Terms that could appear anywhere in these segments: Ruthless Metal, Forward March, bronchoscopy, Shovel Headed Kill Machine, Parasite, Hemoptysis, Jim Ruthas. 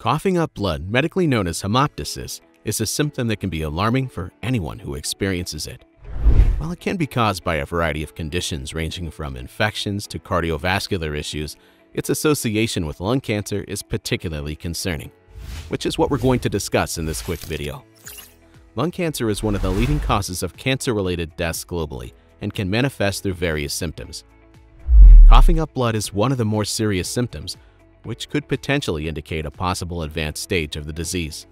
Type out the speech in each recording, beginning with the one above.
Coughing up blood, medically known as hemoptysis, is a symptom that can be alarming for anyone who experiences it. While it can be caused by a variety of conditions ranging from infections to cardiovascular issues, its association with lung cancer is particularly concerning, which is what we're going to discuss in this quick video. Lung cancer is one of the leading causes of cancer-related deaths globally and can manifest through various symptoms. Coughing up blood is one of the more serious symptoms, which could potentially indicate a possible advanced stage of the disease.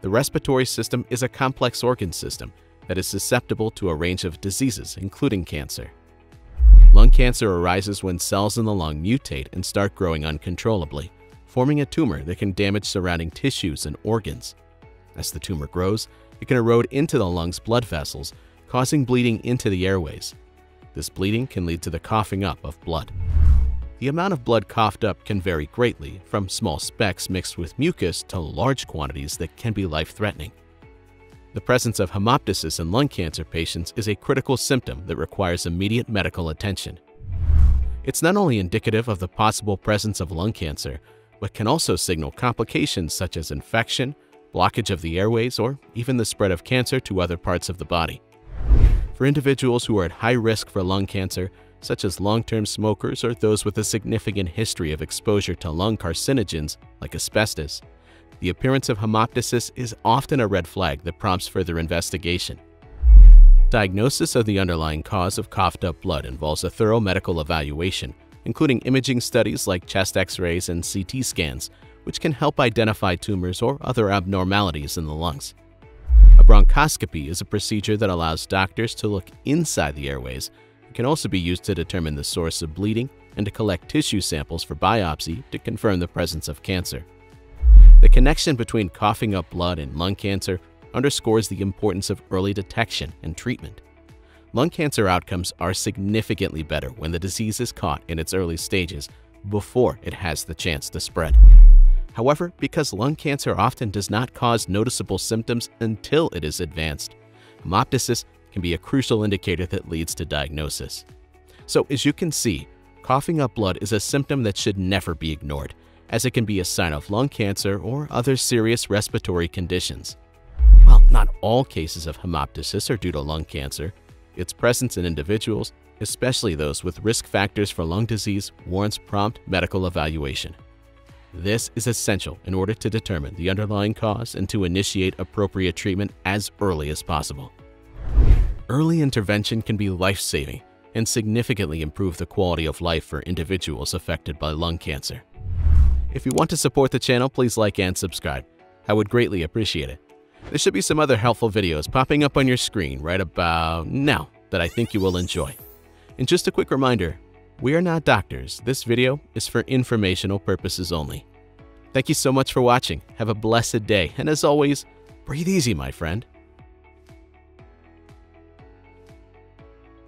The respiratory system is a complex organ system that is susceptible to a range of diseases, including cancer. Lung cancer arises when cells in the lung mutate and start growing uncontrollably, forming a tumor that can damage surrounding tissues and organs. As the tumor grows, it can erode into the lung's blood vessels, causing bleeding into the airways. This bleeding can lead to the coughing up of blood. The amount of blood coughed up can vary greatly, from small specks mixed with mucus to large quantities that can be life-threatening. The presence of hemoptysis in lung cancer patients is a critical symptom that requires immediate medical attention. It's not only indicative of the possible presence of lung cancer, but can also signal complications such as infection, blockage of the airways, or even the spread of cancer to other parts of the body. For individuals who are at high risk for lung cancer, such as long-term smokers or those with a significant history of exposure to lung carcinogens like asbestos, the appearance of hemoptysis is often a red flag that prompts further investigation. Diagnosis of the underlying cause of coughed-up blood involves a thorough medical evaluation, including imaging studies like chest X-rays and CT scans, which can help identify tumors or other abnormalities in the lungs. A bronchoscopy is a procedure that allows doctors to look inside the airways. It can also be used to determine the source of bleeding and to collect tissue samples for biopsy to confirm the presence of cancer. The connection between coughing up blood and lung cancer underscores the importance of early detection and treatment. Lung cancer outcomes are significantly better when the disease is caught in its early stages before it has the chance to spread. However, because lung cancer often does not cause noticeable symptoms until it is advanced, hemoptysis can be a crucial indicator that leads to diagnosis. So as you can see, coughing up blood is a symptom that should never be ignored, as it can be a sign of lung cancer or other serious respiratory conditions. While not all cases of hemoptysis are due to lung cancer, its presence in individuals, especially those with risk factors for lung disease, warrants prompt medical evaluation. This is essential in order to determine the underlying cause and to initiate appropriate treatment as early as possible. Early intervention can be life-saving and significantly improve the quality of life for individuals affected by lung cancer. If you want to support the channel, please like and subscribe. I would greatly appreciate it. There should be some other helpful videos popping up on your screen right about now that I think you will enjoy. And just a quick reminder, we are not doctors. This video is for informational purposes only. Thank you so much for watching. Have a blessed day, and as always, breathe easy, my friend.